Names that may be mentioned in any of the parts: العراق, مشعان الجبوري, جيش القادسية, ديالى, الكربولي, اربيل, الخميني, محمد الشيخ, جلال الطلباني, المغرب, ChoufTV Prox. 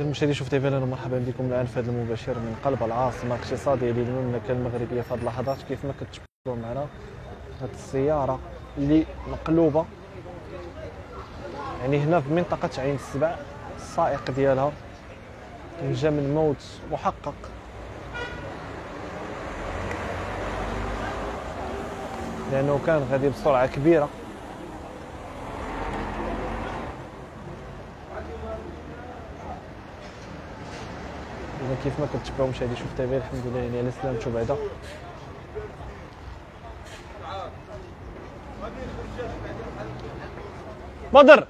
المشاهدين شفتي بالنا، مرحبا بكم الان في هذا المباشر من قلب العاصمه الاقتصاديه للمملكه المغربيه. في هذه اللحظات كيف ما كتشوفوا معنا هذه السياره اللي مقلوبه، يعني هنا في منطقه عين السبع السائق ديالها نجا من موت محقق. لانه كان غادي بسرعه كبيره. إذا كيف ما كتشبعوا مشاهدي شوف تابعين، الحمد لله يعني على سلامته بعدا. بدر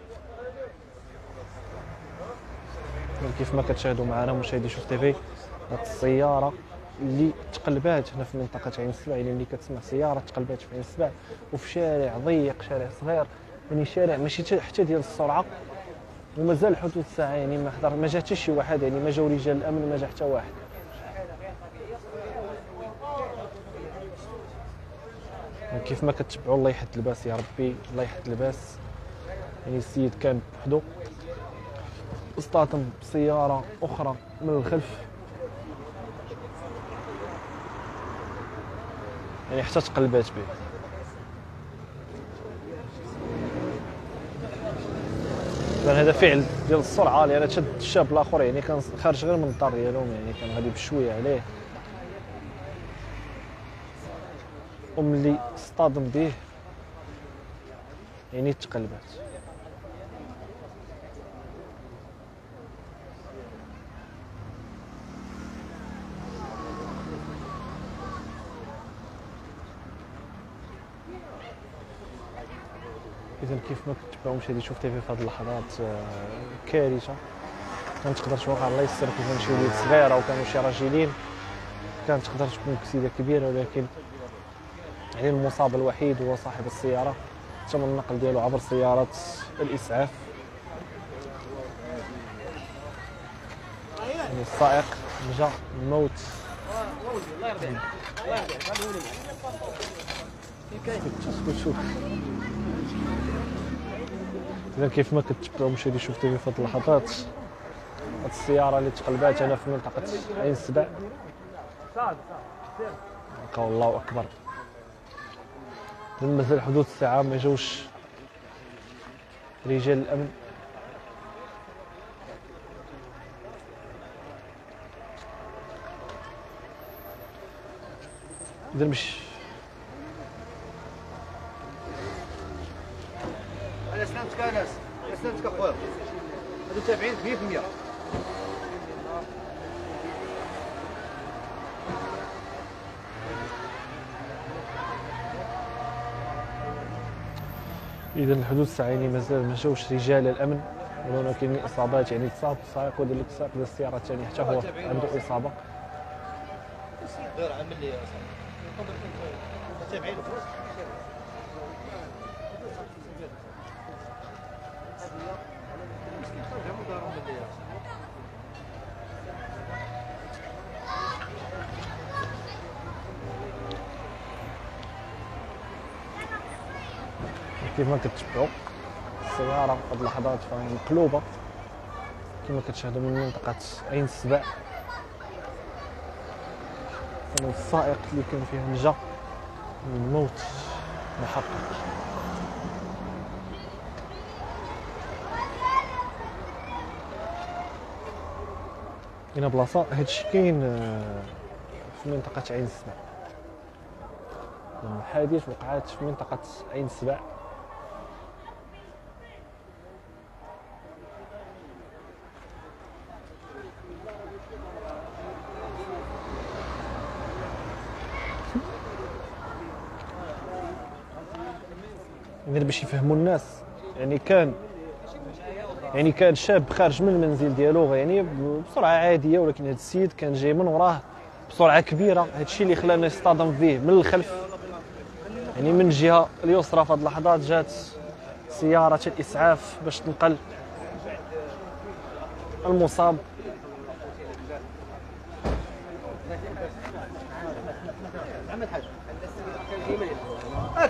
كيف ما كتشاهدوا معنا مشاهدي شوف تابعين، هاد السياره اللي تقلبات هنا في منطقه عين السبع، اللي كتسمع سياره تقلبات في عين السبع وفي شارع ضيق، شارع صغير، يعني شارع ماشي حتى ديال السرعه، ومازال حدود الساعه يعني ما حضر، ما جا حتى شي واحد، يعني ما جاو رجال الامن، ما جا حتى واحد. كيف ما كتبعوا الله يحد الباس يا ربي، الله يحد الباس. يعني السيد كان بوحدو، اصطدم بسياره اخرى من الخلف، يعني حتى تقلبات به. إذن هذا فعل ديال السرعه، لان تشد الشاب الاخر يعني كان خارج غير من الدار ديالهم، يعني كان غادي بشويه عليه، وملي اصطدم به يعني تقلبات. إذن كيف ما كتبعوا مشاهدي شوف تيفي في هذه اللحظات كارثه كانت تقدر توقع، الله يستر. كيفاش شي وليد صغيره وكانوا شي راجلين، كانت تقدر تكون كسيده كبيره، ولكن يعني المصاب الوحيد هو صاحب السياره، تم النقل ديالو عبر سياره الاسعاف. يعني السائق جا الموت. الله يرضي عليك، شوف. إذا كيف ما كتبعوا مشاهدي شوف تيفي في هاد اللحظات، هاد السيارة اللي تقلبات هنا في منطقة عين السبع، لقاو الله أكبر. مازال حدود الساعة ما جاوش رجال الأمن. إذا مش على سلامتك انس، على سلامتك اخويا، هادو تابعين 100%. اذا الحدود الساعه يعني مازال ما جاوش رجال الامن، ولكن الاصابات يعني تصاب السائق وديك السائق ديال السياره الثانيه حتى هو عنده اصابه. غير عمل لي تابعين كيف ما كتشبعوا السياره في هذه اللحظات فهي مقلوبه كما كتشاهدوا من منطقه عين السبع. السائق اللي كان فيه نجا من موت محقق. هنا بلاصه هادشي كاين في منطقه عين السبع، الحادث وقعات في منطقه عين السبع. غير باش يفهموا الناس، يعني كان شاب خارج من المنزل ديالو يعني بسرعه عاديه، ولكن هذا السيد كان جاي من وراه بسرعه كبيره، هادشي اللي خلانا يصطدم فيه من الخلف. يعني من الجهه اليسرى في هاد اللحظات جات سياره الاسعاف باش تنقل المصاب.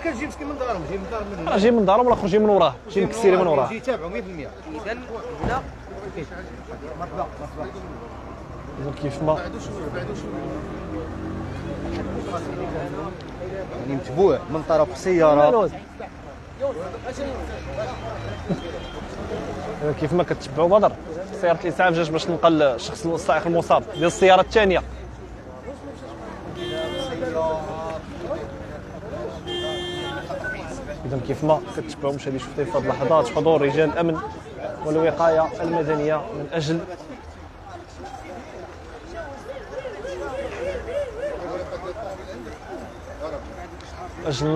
كان جي مسكين من دارهم، جي من دارهم، راه جي من دارهم ولا خرج من وراه، جي مكسيري من وراه، جي تابعو 100%. اذا هنا كيف ما يعني متبوع من طرف السيارة كيف ما كتبعوا بدر سيارة الإسعاف جات باش تنقل الشخص السائق المصاب ديال السيارة الثانية. إذا كيف ما كتبعوا مش غادي شفتي في هذه اللحظات حضور رجال الأمن والوقاية المدنية من أجل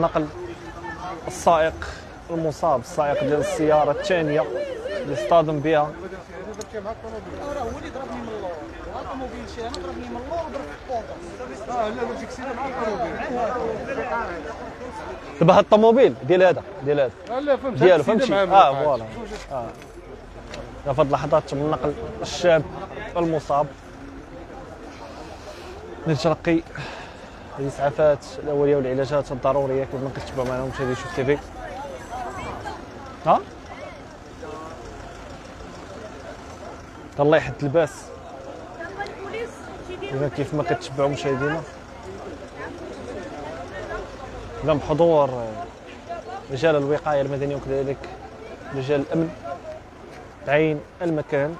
نقل السائق المصاب، السائق ديال السيارة الثانية اللي اصطدم بها. دابا هاد الطوموبيل ديال هذا ديالو فهمتي؟ فوالا. في هاد اللحظات تم نقل الشاب المصاب لتلقي الاسعافات الاوليه والعلاجات الضروريه كما كتبع معنا مشاهدي شوف تي في. ها الله يحد الباس. اذا كيف ما كتبعوا مشاهدينا تم حضور رجال الوقايه المدنيه وكذلك رجال الامن تعيين المكان.